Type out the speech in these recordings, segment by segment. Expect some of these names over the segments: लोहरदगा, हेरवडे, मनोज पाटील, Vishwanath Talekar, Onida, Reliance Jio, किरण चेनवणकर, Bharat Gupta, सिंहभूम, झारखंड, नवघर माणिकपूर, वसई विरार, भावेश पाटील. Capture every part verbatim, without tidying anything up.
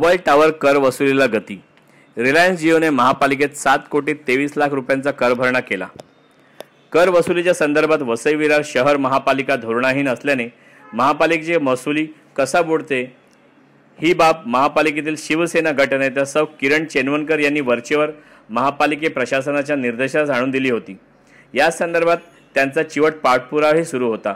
Mobile tower कर वसुलीला गती। रिलायन्स जिओने महापालिकेत सात कोटी तेवीस लाख रुपयांचा कर भरणा केला। कर वसुलीच्या संदर्भात वसई विरार शहर महापालिका धोरणाहीन असल्याने महापालिकेची महसुली कसा बुडते ही बाब महापालिकेतील शिवसेना गटनेत्या सौ किरण चेनवणकर यांनी वरचेवर महापालिके प्रशासनाच्या निर्देशास आणून दिली होती। या संदर्भात त्यांचा चिवट पाठपुरावाही सुरू होता।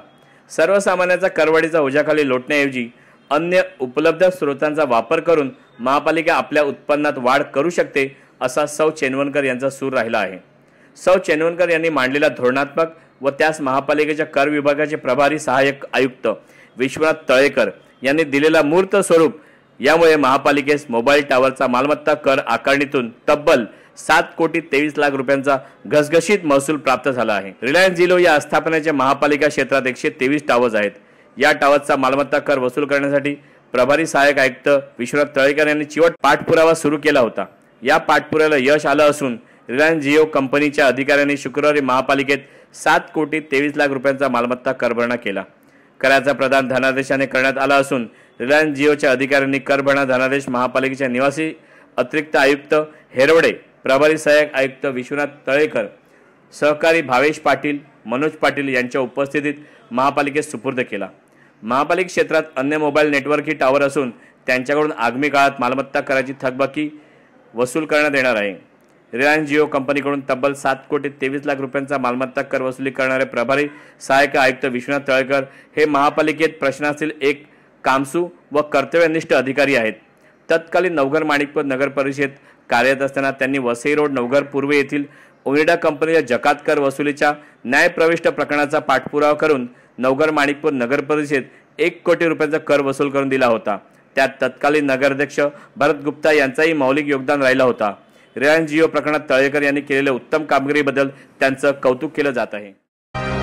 सर्वसामान्यांचा करवाढीचा ओझ्याखाली लोटण्याऐवजी अन्य उपलब्ध स्रोतांचा वापर करून महापालिका आपल्या उत्पन्नात वाढ करू शकते असा सौ चेनवणकर यांचा सूर राहिला आहे। सौ चेनवणकर यांनी मांडलेला धोरणात्मक व त्यास महापालिकेच्या कर विभागाचे प्रभारी सहाय्यक आयुक्त विश्वनाथ तळेकर यांनी दिलेला मूर्त स्वरूप यामुळे महापालिकेस मोबाईल टावरचा मालमत्ता कर आकारणीतून तब्बल सात कोटी तेवीस लाख रुपयांचा घसघशीत महसूल प्राप्त झाला आहे। रिलायन्स जिओ या आस्थापनेच्या महापालिका क्षेत्रात एकशे तेवीस टावर्स आहेत। या टावरचा मालमत्ता कर वसूल करण्यासाठी प्रभारी सहाय्यक आयुक्त विश्वनाथ तळेकर यांनी चिवट पाठपुरावा सुरू केला होता। या पाठपुराव्याला यश आलं असून रिलायन्स जिओ कंपनीच्या अधिकाऱ्यांनी शुक्रवारी महापालिकेत सात कोटी तेवीस लाख रुपयांचा मालमत्ता कर भरणा केला। कराचा प्रदान धनादेशाने करण्यात आला असून रिलायन्स जिओच्या अधिकाऱ्यांनी कर भरणा धनादेश महापालिकेच्या निवासी अतिरिक्त आयुक्त हेरवडे, प्रभारी सहाय्यक आयुक्त विश्वनाथ तळेकर, सहकारी भावेश पाटील, मनोज पाटील यांच्या उपस्थितीत महापालिकेस सुपूर्द केला। महापालिका क्षेत्रात अन्य मोबाईल नेटवर्क ही टावर असून त्यांच्याकडून आगामी काळात मालमत्ता कराची थकबाकी वसूल करण्यात येणार आहे। रिलायन्स जिओ कंपनीकडून तब्बल सात कोटी तेवीस लाख रुपयांचा मालमत्ता कर वसुली करणारे प्रभारी सहाय्यक आयुक्त विश्वनाथ तळेकर हे महापालिकेत प्रशासनातील एक कामसू व कर्तव्यनिष्ठ अधिकारी आहेत। तत्कालीन नवघर माणिकपूर नगर परिषद कार्यरत असताना त्यांनी वसई रोड नवघर पूर्व येथील ओनिडा कंपनीच्या जकात कर वसुलीच्या न्यायप्रविष्ट प्रकरणाचा पाठपुरावा करून नवघर माणिकपूर नगर परिषद एक कोटी रुपयांचा कर वसूल करून दिला होता। त्यात तत्कालीन नगराध्यक्ष भरत गुप्ता यांचाही मौलिक योगदान राहिला होता। रिलायन्स जिओ प्रकरणात तळेकर यांनी केलेल्या उत्तम कामगिरीबद्दल त्यांचं कौतुक केलं जात आहे।